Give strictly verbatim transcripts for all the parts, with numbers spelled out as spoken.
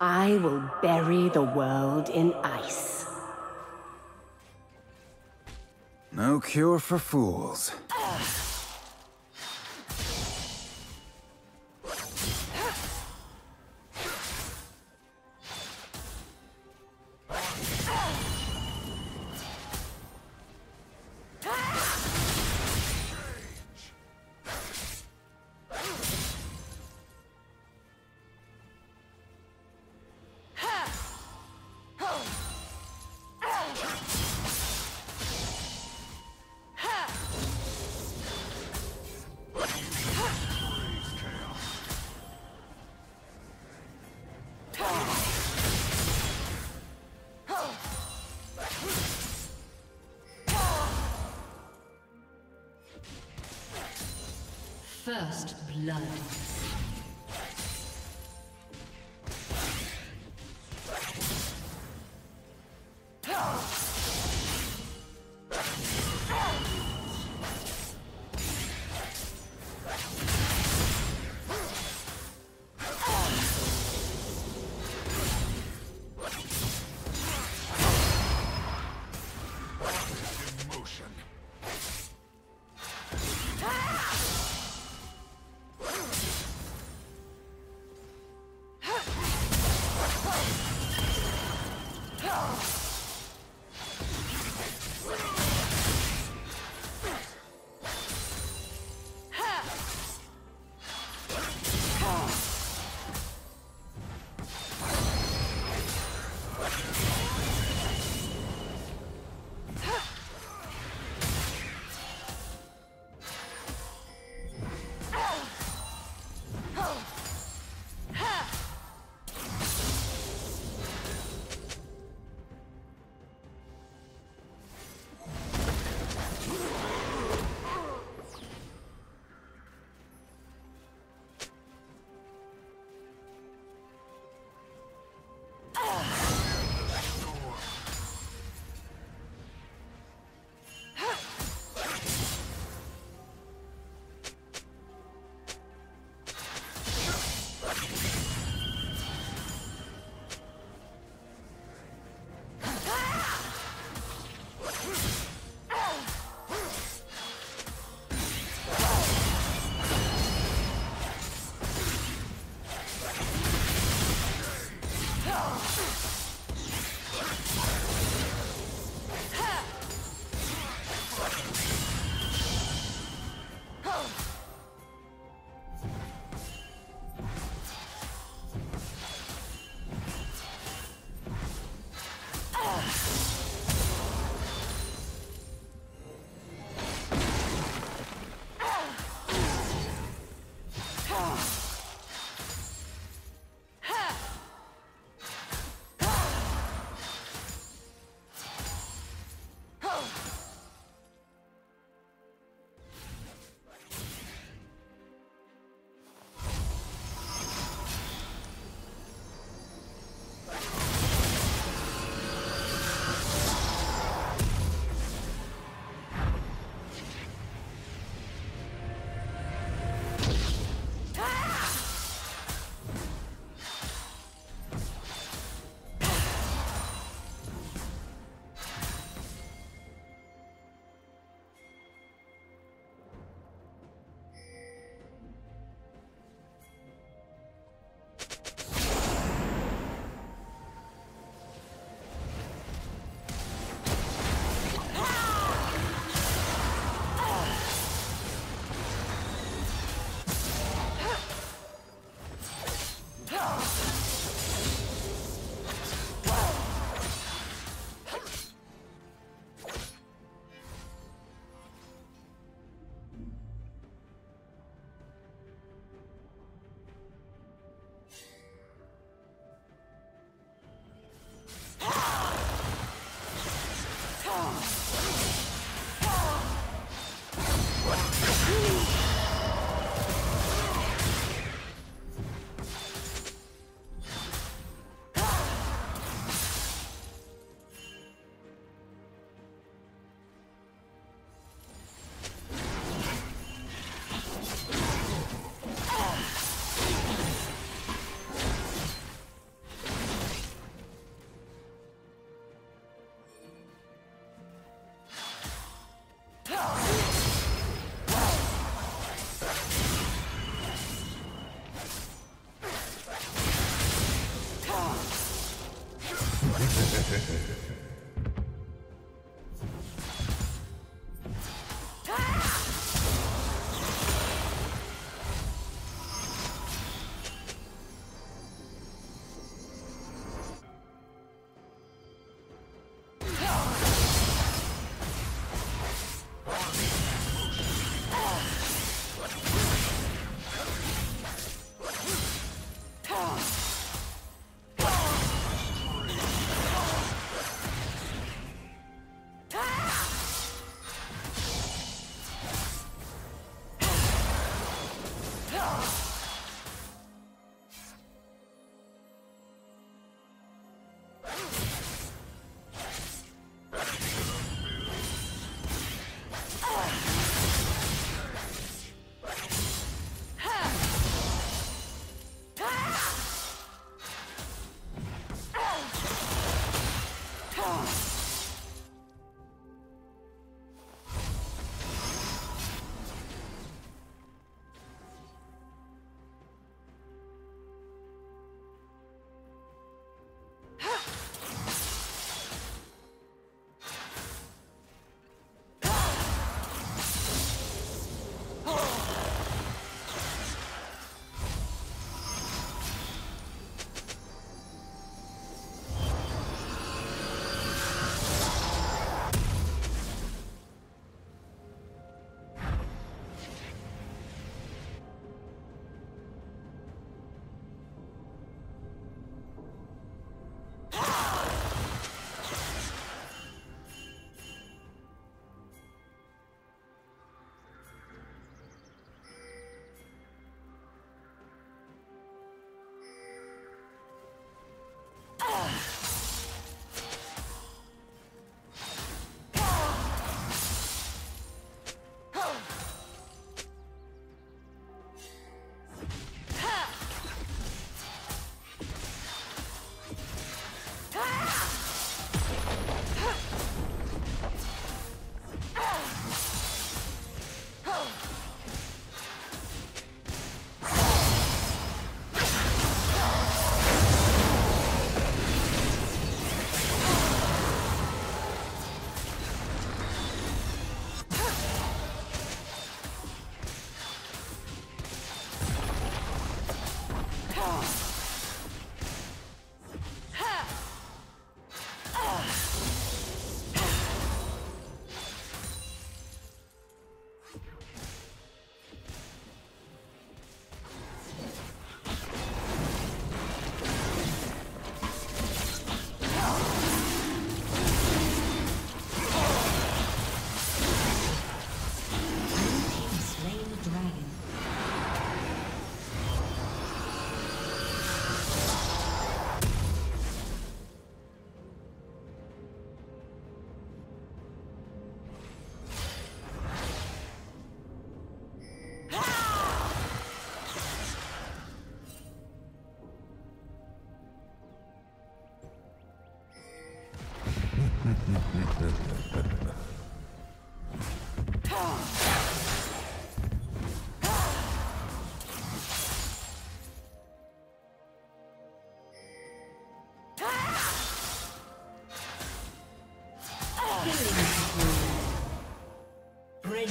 I will bury the world in ice. No cure for fools. First blood. Let's go.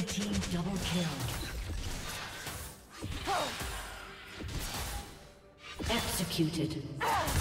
Team double kill. Oh. Executed. Oh.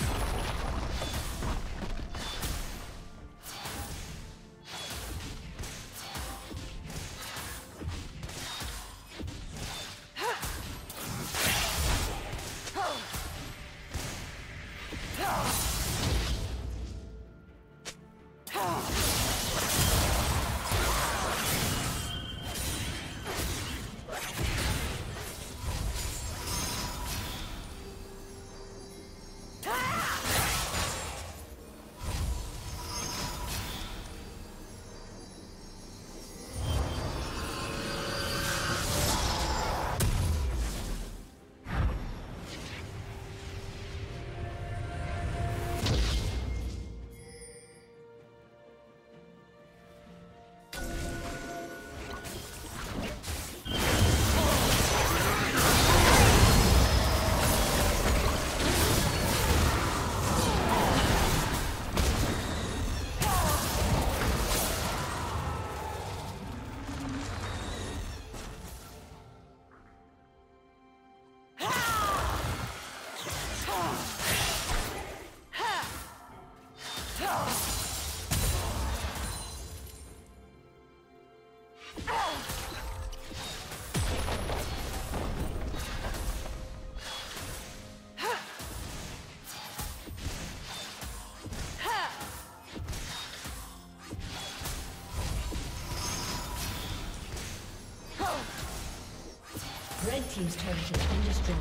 Red team's turret has been destroyed.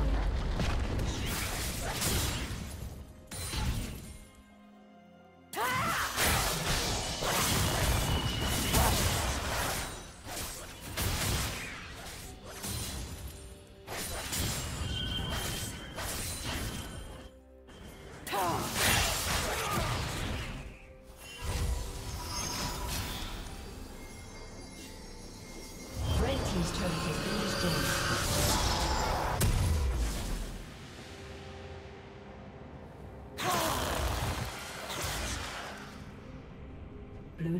Blue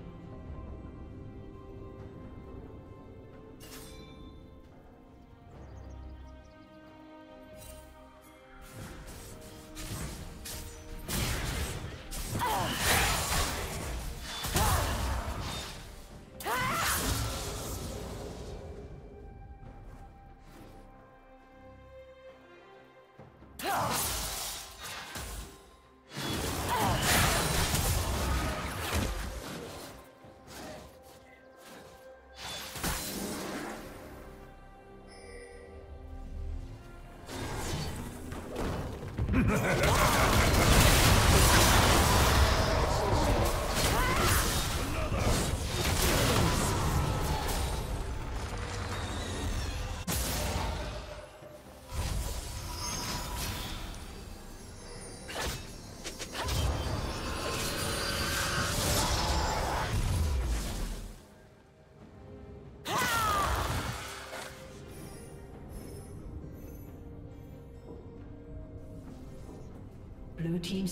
Blue team's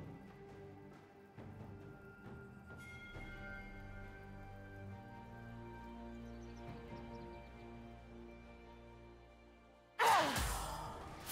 has been destroyed.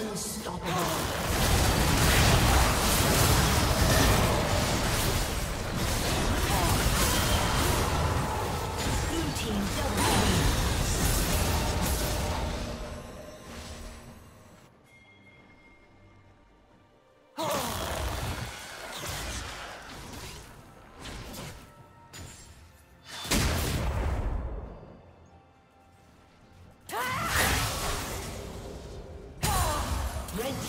Unstoppable. Team's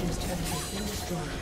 team's turret has been destroyed.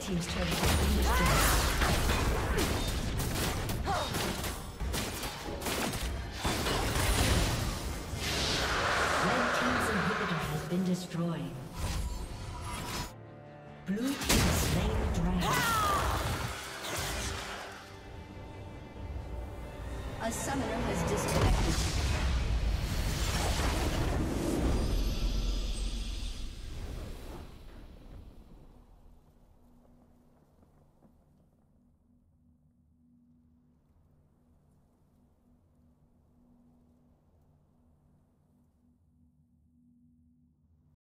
Team's turret has been destroyed. Red team's inhibitor has been destroyed. Blue team slain the dragon. A summoner has disconnected.